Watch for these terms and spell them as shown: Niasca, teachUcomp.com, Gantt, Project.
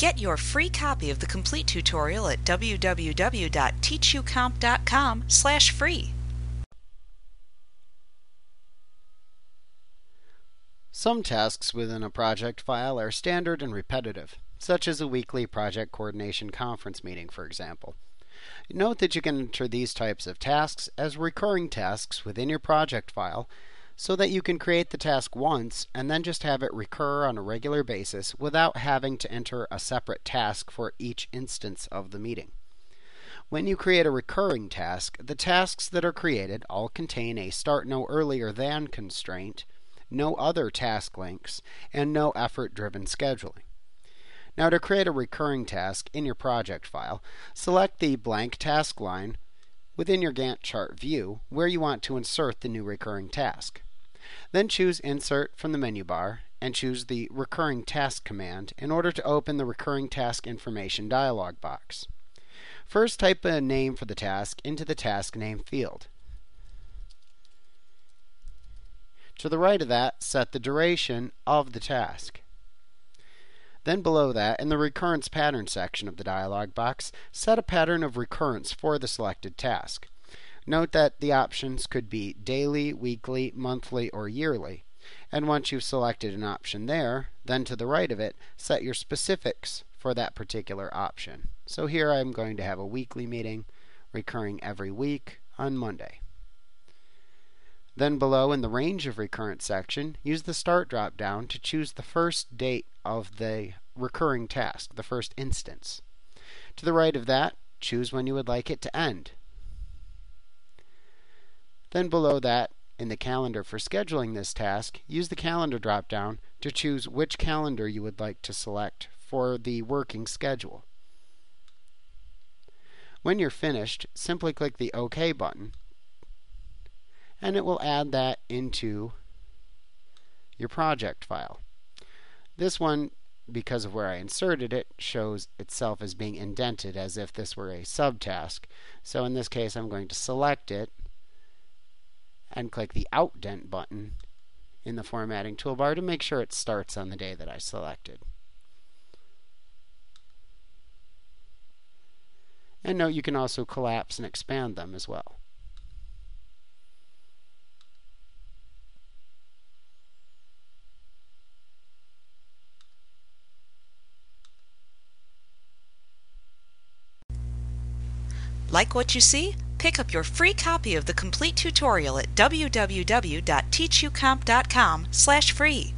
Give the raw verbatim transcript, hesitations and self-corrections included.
Get your free copy of the complete tutorial at w w w dot teach u comp dot com slash free. Some tasks within a project file are standard and repetitive, such as a weekly project coordination conference meeting, for example. Note that you can enter these types of tasks as recurring tasks within your project file, so that you can create the task once and then just have it recur on a regular basis without having to enter a separate task for each instance of the meeting. When you create a recurring task, the tasks that are created all contain a start no earlier than constraint, no other task links, and no effort-driven scheduling. Now, to create a recurring task in your project file, select the blank task line within your Gantt chart view where you want to insert the new recurring task. Then choose Insert from the menu bar and choose the Recurring Task command in order to open the Recurring Task Information dialog box. First, type a name for the task into the Task Name field. To the right of that, set the duration of the task. Then below that, in the Recurrence Pattern section of the dialog box, set a pattern of recurrence for the selected task. Note that the options could be daily, weekly, monthly, or yearly. And once you've selected an option there, then to the right of it, set your specifics for that particular option. So here I'm going to have a weekly meeting recurring every week on Monday. Then below in the Range of Recurrence section, use the Start drop-down to choose the first date of the recurring task, the first instance. To the right of that, choose when you would like it to end. Then below that, in the Calendar for scheduling this task, use the Calendar drop-down to choose which calendar you would like to select for the working schedule. When you're finished, simply click the OK button, and it will add that into your project file. This one, because of where I inserted it, shows itself as being indented as if this were a subtask. So in this case, I'm going to select it and click the Outdent button in the formatting toolbar to make sure it starts on the day that I selected. And note you can also collapse and expand them as well. Like what you see? Pick up your free copy of the complete tutorial at w w w dot teach u comp dot com slash free.